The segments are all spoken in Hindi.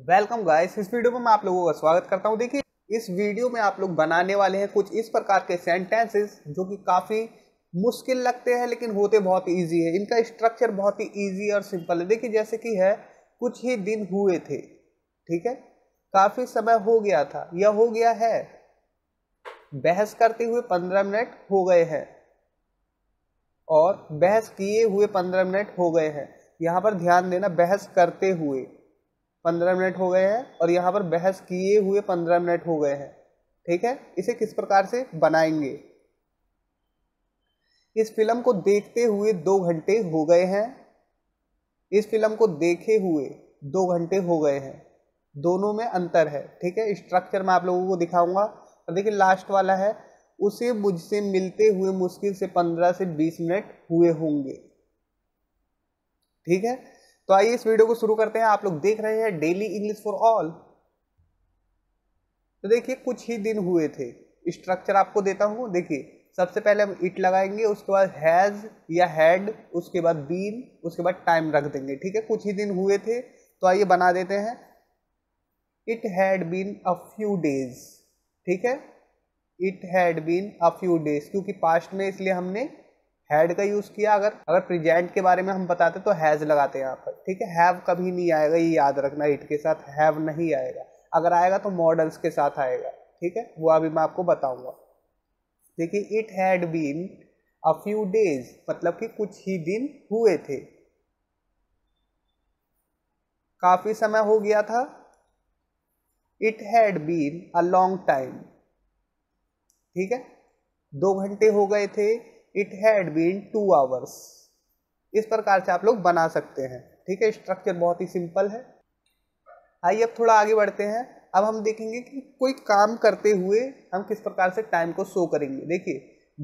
वेलकम गाइस, इस वीडियो में मैं आप लोगों का स्वागत करता हूं। देखिए, इस वीडियो में आप लोग बनाने वाले हैं कुछ इस प्रकार के सेंटेंसेस जो कि काफ़ी मुश्किल लगते हैं लेकिन होते बहुत इजी है। इनका स्ट्रक्चर बहुत ही इजी और सिंपल है। देखिए, जैसे कि है कुछ ही दिन हुए थे, ठीक है, काफ़ी समय हो गया था या हो गया है, बहस करते हुए 15 मिनट हो गए हैं और बहस किए हुए 15 मिनट हो गए हैं। यहाँ पर ध्यान देना, बहस करते हुए 15 मिनट हो गए हैं और यहाँ पर बहस किए हुए 15 मिनट हो गए हैं। ठीक है, इसे किस प्रकार से बनाएंगे? इस फिल्म को देखते हुए 2 घंटे हो गए हैं। इस फिल्म को देखे हुए 2 घंटे हो गए हैं। दोनों में अंतर है, ठीक है। स्ट्रक्चर में आप लोगों को दिखाऊंगा। और देखिए, लास्ट वाला है उसे मुझसे मिलते हुए मुश्किल से 15 से 20 मिनट हुए होंगे। ठीक है, तो आइए इस वीडियो को शुरू करते हैं। आप लोग देख रहे हैं डेली इंग्लिश फॉर ऑल। तो देखिए, कुछ ही दिन हुए थे, स्ट्रक्चर आपको देता हूँ। देखिए, सबसे पहले हम इट लगाएंगे, उसके बाद हैज या हैड, उसके बाद बीन, उसके बाद टाइम रख देंगे। ठीक है, कुछ ही दिन हुए थे, तो आइए बना देते हैं। It had been a few days. ठीक है, it had been a few days, क्योंकि पास्ट में इसलिए हमने हैड का यूज़ किया। अगर प्रेजेंट के बारे में हम बताते तो हैज़ लगाते हैं यहाँ पर। ठीक है, हैव कभी नहीं आएगा, ये याद रखना। इट के साथ हैव नहीं आएगा, अगर आएगा तो मॉडल्स के साथ आएगा। ठीक है, वो अभी मैं आपको बताऊंगा। देखिए, it had been a few days मतलब कि कुछ ही दिन हुए थे, काफ़ी समय हो गया था। It had been a long time, ठीक है, 2 घंटे हो गए थे। It had been 2 hours. इस प्रकार से आप लोग बना सकते हैं। ठीक है, स्ट्रक्चर बहुत ही सिंपल है। आइए अब थोड़ा आगे बढ़ते हैं। अब हम देखेंगे कि कोई काम करते हुए हम किस प्रकार से टाइम को शो करेंगे। देखिए,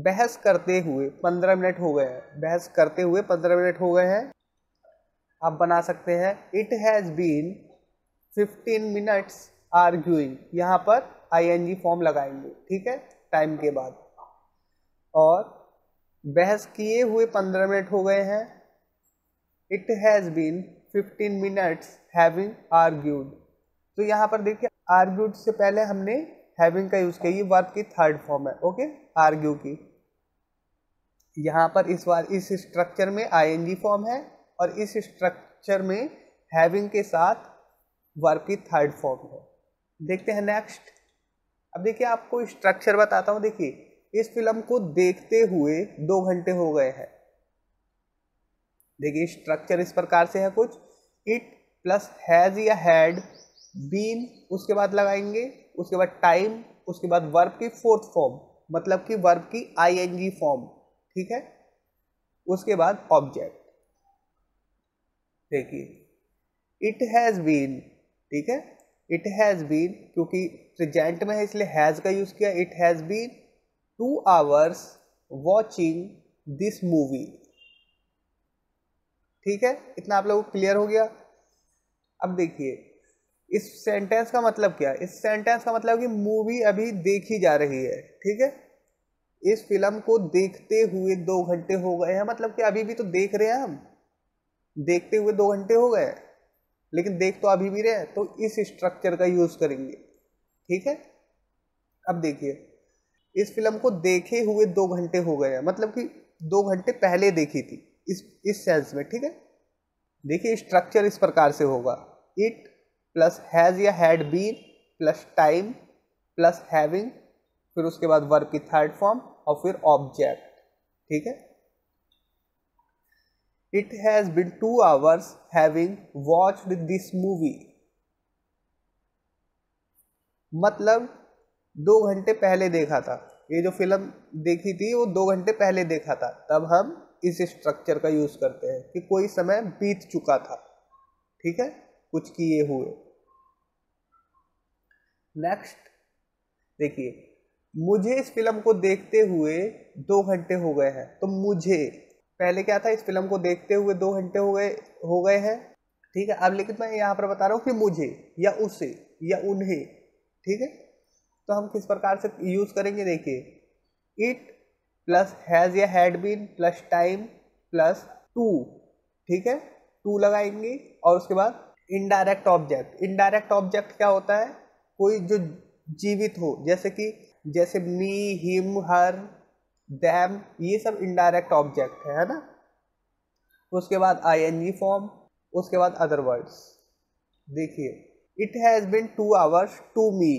बहस करते हुए 15 मिनट हो गए हैं, बहस करते हुए 15 मिनट हो गए हैं। आप बना सकते हैं it has been 15 minutes arguing. यहाँ पर ING फॉर्म लगाएंगे, ठीक है, टाइम के बाद। और बहस किए हुए 15 मिनट हो गए हैं। It has been 15 minutes having argued. तो यहाँ पर देखिए, आर्ग्यूड से पहले हमने हैविंग का यूज़ किया, ये वर्ब की 3rd फॉर्म है। ओके, आर्ग्यू की। यहाँ पर इस बार इस स्ट्रक्चर में ING फॉर्म है और इस स्ट्रक्चर में हैविंग के साथ वर्ब की 3rd फॉर्म है। देखते हैं नेक्स्ट। अब देखिए, आपको स्ट्रक्चर बताता हूँ। देखिए, इस फिल्म को देखते हुए 2 घंटे हो गए हैं। देखिए, स्ट्रक्चर इस प्रकार से है कुछ। इट प्लस हैज या हैड, बीन उसके बाद लगाएंगे, उसके बाद टाइम, उसके बाद वर्ब की 4th फॉर्म मतलब कि वर्ब की ING फॉर्म, ठीक है, उसके बाद ऑब्जेक्ट। देखिए, इट हैज़ बीन, ठीक है, इट हैज़ बीन क्योंकि प्रेजेंट में है इसलिए हैज़ का यूज़ किया। It has been 2 hours watching this movie. ठीक है, इतना आप लोगों को क्लियर हो गया। अब देखिए, इस सेंटेंस का मतलब क्या है? इस सेंटेंस का मतलब कि मूवी अभी देखी जा रही है। ठीक है, इस फिल्म को देखते हुए 2 घंटे हो गए हैं, मतलब कि अभी भी तो देख रहे हैं हम। देखते हुए 2 घंटे हो गए, लेकिन देख तो अभी भी रहे हैं, तो इस स्ट्रक्चर का यूज़ करेंगे। ठीक है, अब देखिए, इस फिल्म को देखे हुए 2 घंटे हो गए हैं, मतलब कि 2 घंटे पहले देखी थी, इस सेंस में। ठीक है, देखिए, स्ट्रक्चर इस प्रकार से होगा। इट प्लस हैज़ या had been plus time plus having, फिर उसके बाद वर्ब की 3rd फॉर्म और फिर ऑब्जेक्ट। ठीक है, it has been 2 hours having watched this movie, मतलब 2 घंटे पहले देखा था। ये जो फिल्म देखी थी वो 2 घंटे पहले देखा था। तब हम इस स्ट्रक्चर का यूज़ करते हैं कि कोई समय बीत चुका था। ठीक है, कुछ किए हुए। नेक्स्ट देखिए, मुझे इस फिल्म को देखते हुए 2 घंटे हो गए हैं। तो मुझे पहले क्या था? इस फिल्म को देखते हुए 2 घंटे हो गए हैं। ठीक है, अब लेकिन मैं यहाँ पर बता रहा हूँ कि मुझे या उसे या उन्हें, ठीक है, तो हम किस प्रकार से यूज़ करेंगे? देखिए, इट प्लस हैज़ या had been plus time plus 2, ठीक है, 2 लगाएंगे और उसके बाद इनडायरेक्ट ऑब्जेक्ट। इनडायरेक्ट ऑब्जेक्ट क्या होता है? कोई जो जीवित हो, जैसे कि मी, हिम, हर, दैम, ये सब इनडायरेक्ट ऑब्जेक्ट है ना। उसके बाद आईएनजी फॉर्म, उसके बाद अदर वर्ड्स। देखिए, it has been 2 hours to me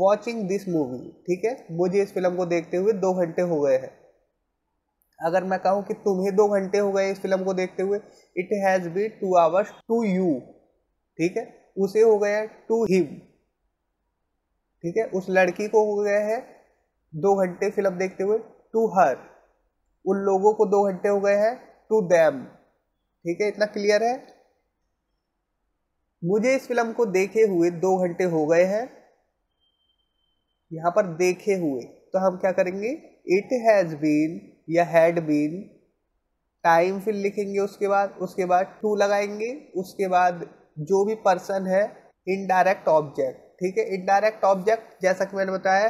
watching this movie. ठीक है, मुझे इस फिल्म को देखते हुए 2 घंटे हो गए हैं। अगर मैं कहूँ कि तुम्हें 2 घंटे हो गए इस फिल्म को देखते हुए, it has been 2 hours to you. ठीक है, उसे हो गया है टू हिम। ठीक है, उस लड़की को हो गया है 2 घंटे फिल्म देखते हुए टू हर। उन लोगों को 2 घंटे हो गए हैं टू देम। ठीक है, इतना क्लियर है। मुझे इस फिल्म को देखे हुए 2 घंटे हो गए हैं। यहाँ पर देखे हुए तो हम क्या करेंगे, इट हैज़ बीन या हैड बीन, टाइम फिर लिखेंगे, उसके बाद टू लगाएंगे, उसके बाद जो भी पर्सन है इनडायरेक्ट ऑब्जेक्ट। ठीक है, इनडायरेक्ट ऑब्जेक्ट जैसा कि मैंने बताया,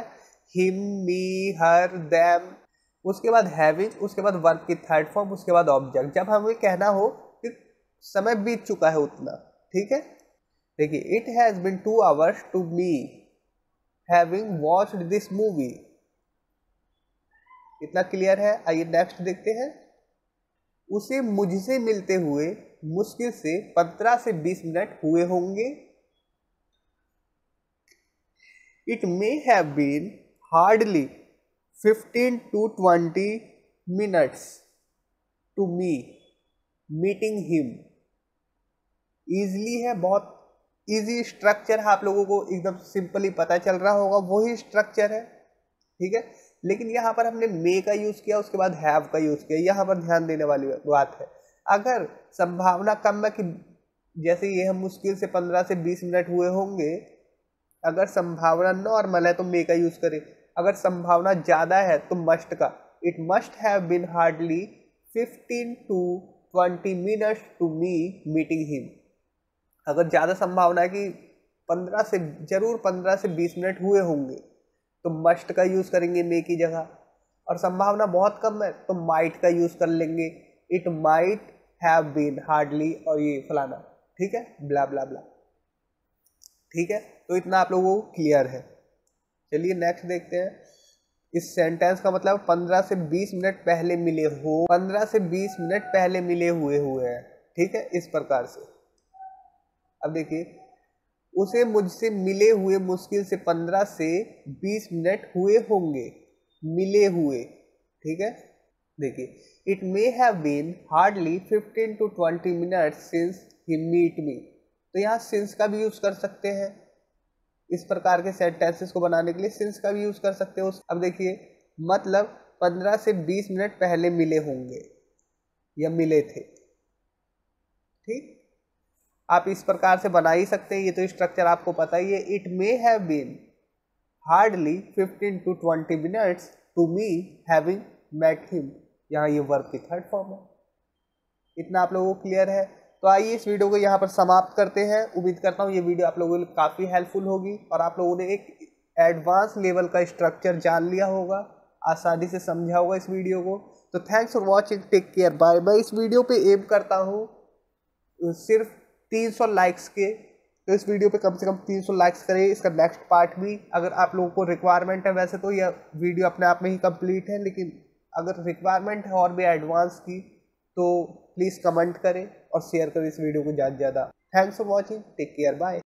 हिम, मी, हर, देम, उसके बाद हैविंग, उसके बाद वर्ब की थर्ड फॉर्म, उसके बाद ऑब्जेक्ट। जब हमें कहना हो कि समय बीत चुका है उतना। ठीक है, देखिए, it has been 2 hours to me having watched this movie. इतना क्लियर है। आइए नेक्स्ट देखते हैं। उसे मुझसे मिलते हुए मुश्किल से 15 से 20 मिनट हुए होंगे। It may have been hardly 15 to 20 minutes to me meeting him. Easily है, बहुत ईजी स्ट्रक्चर है, आप लोगों को एकदम सिंपली पता चल रहा होगा, वही स्ट्रक्चर है। ठीक है, लेकिन यहाँ पर हमने मे का यूज़ किया, उसके बाद हैव का यूज़ किया। यहाँ पर ध्यान देने वाली बात है। अगर संभावना कम है कि जैसे ये हम मुश्किल से 15 से 20 मिनट हुए होंगे, अगर संभावना नॉर्मल है तो मे का यूज़ करें। अगर संभावना ज़्यादा है तो मस्ट का, it must have been hardly 15 to 20 minutes to me meeting him. अगर ज़्यादा संभावना है कि 15 से 20 मिनट हुए होंगे तो मस्ट का यूज़ करेंगे मे की जगह, और संभावना बहुत कम है तो माइट का यूज़ कर लेंगे, it might have been hardly और ये फलाना। ठीक है, ब्ला ब्ला ब्ला। ठीक है, तो इतना आप लोगों को क्लियर है। चलिए नेक्स्ट देखते हैं। इस सेंटेंस का मतलब 15 से 20 मिनट पहले मिले हो, 15 से 20 मिनट पहले मिले हुए हैं। ठीक है, इस प्रकार से। अब देखिए, उसे मुझसे मिले हुए मुश्किल से 15 से 20 मिनट हुए होंगे मिले हुए। ठीक है, देखिए, it may have been hardly 15 to 20 minute since he meet me. तो यहाँ सिंस का भी यूज़ कर सकते हैं, इस प्रकार के सेंटेंसेस को बनाने के लिए सिंस का भी यूज़ कर सकते हो। अब देखिए, मतलब 15 से 20 मिनट पहले मिले होंगे या मिले थे। ठीक, आप इस प्रकार से बना ही सकते हैं, ये तो स्ट्रक्चर आपको पता ही है। It may have been hardly 15 to 20 minutes to me having met him. यहाँ ये वर्ब की थर्ड फॉर्म है। इतना आप लोगों को क्लियर है। तो आइए इस वीडियो को यहाँ पर समाप्त करते हैं। उम्मीद करता हूँ ये वीडियो आप लोगों के लिए काफ़ी हेल्पफुल होगी और आप लोगों ने एक एडवांस लेवल का स्ट्रक्चर जान लिया होगा, आसानी से समझा होगा इस वीडियो को। तो thanks for watching, take care, bye. मैं इस वीडियो पर एम करता हूँ सिर्फ 300 लाइक्स के, तो इस वीडियो पे कम से कम 300 लाइक्स करें। इसका नेक्स्ट पार्ट भी, अगर आप लोगों को रिक्वायरमेंट है, वैसे तो यह वीडियो अपने आप में ही कंप्लीट है, लेकिन अगर रिक्वायरमेंट है और भी एडवांस की तो प्लीज़ कमेंट करें और शेयर करें इस वीडियो को ज़्यादा से ज़्यादा। Thanks for watching, take care, bye.